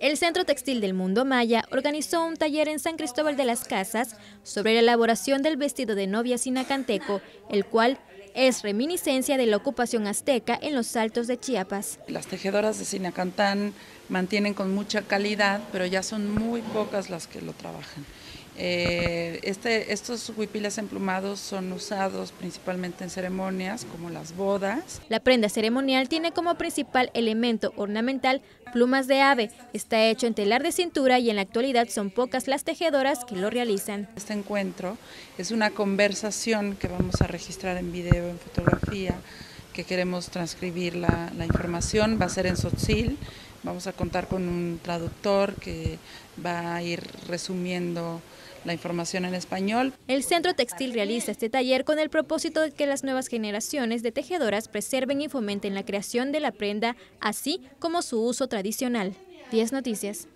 El Centro Textil del Mundo Maya organizó un taller en San Cristóbal de las Casas sobre la elaboración del vestido de novia zinacanteco, el cual es reminiscencia de la ocupación azteca en los altos de Chiapas. Las tejedoras de Zinacantán mantienen con mucha calidad, pero ya son muy pocas las que lo trabajan. Estos huipiles emplumados son usados principalmente en ceremonias como las bodas. La prenda ceremonial tiene como principal elemento ornamental plumas de ave. Está hecho en telar de cintura y en la actualidad son pocas las tejedoras que lo realizan. Este encuentro es una conversación que vamos a registrar en video, en fotografía, que queremos transcribir la información. Va a ser en tzotzil. Vamos a contar con un traductor que va a ir resumiendo la información en español. El Centro Textil realiza este taller con el propósito de que las nuevas generaciones de tejedoras preserven y fomenten la creación de la prenda, así como su uso tradicional. 10 Noticias.